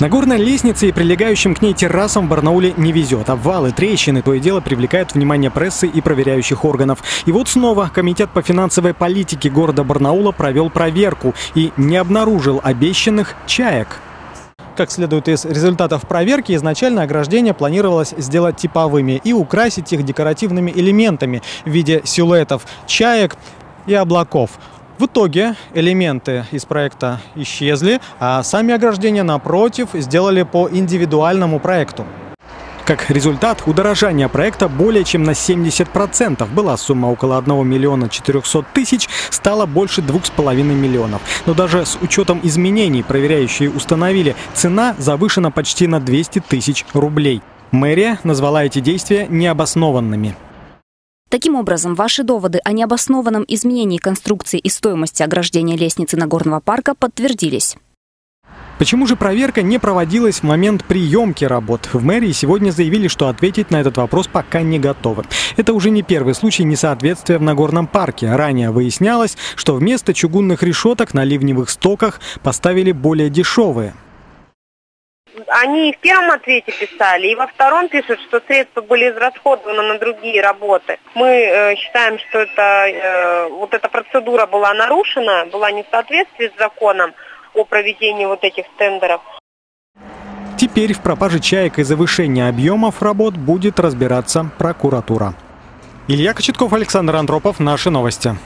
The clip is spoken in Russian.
Нагорной лестнице и прилегающим к ней террасам в Барнауле не везет. Обвалы, трещины, то и дело привлекают внимание прессы и проверяющих органов. И вот снова Комитет по финансовой политике города Барнаула провел проверку и не обнаружил обещанных чаек. Как следует из результатов проверки, изначально ограждение планировалось сделать типовыми и украсить их декоративными элементами в виде силуэтов чаек и облаков. В итоге элементы из проекта исчезли, а сами ограждения, напротив, сделали по индивидуальному проекту. Как результат, удорожание проекта более чем на 70%. Была сумма около 1 миллиона 400 тысяч, стала больше 2,5 миллионов. Но даже с учетом изменений проверяющие установили, цена завышена почти на 200 тысяч рублей. Мэрия назвала эти действия необоснованными. Таким образом, ваши доводы о необоснованном изменении конструкции и стоимости ограждения лестницы Нагорного парка подтвердились. Почему же проверка не проводилась в момент приемки работ? В мэрии сегодня заявили, что ответить на этот вопрос пока не готовы. Это уже не первый случай несоответствия в Нагорном парке. Ранее выяснялось, что вместо чугунных решеток на ливневых стоках поставили более дешевые. Они и в первом ответе писали, и во втором пишут, что средства были израсходованы на другие работы. Мы считаем, что эта процедура была нарушена, была не в соответствии с законом о проведении этих тендеров. Теперь в пропаже чаек и завышении объемов работ будет разбираться прокуратура. Илья Кочетков, Александр Антропов, наши новости.